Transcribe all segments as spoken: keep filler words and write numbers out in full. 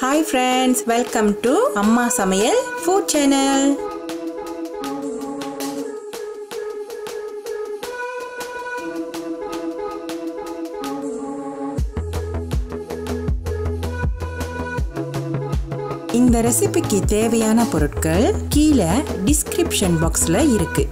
Hi friends, welcome to Amma Samayal food channel. இந்த ரெசிபிக்கு தேவையான பொருட்கள் கீழே description boxல இருக்கு.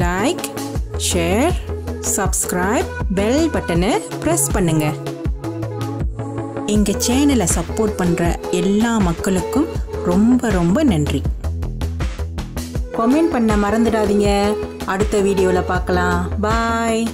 Like, share, subscribe, bell button press பண்ணுங்க. எங்க சேனலை சப்போர்ட் பண்ற எல்லா மக்களுக்கும் ரொம்ப ரொம்ப நன்றி. கமெண்ட் பண்ண மறந்துடாதீங்க. அடுத்த வீடியோல பார்க்கலாம். Bye.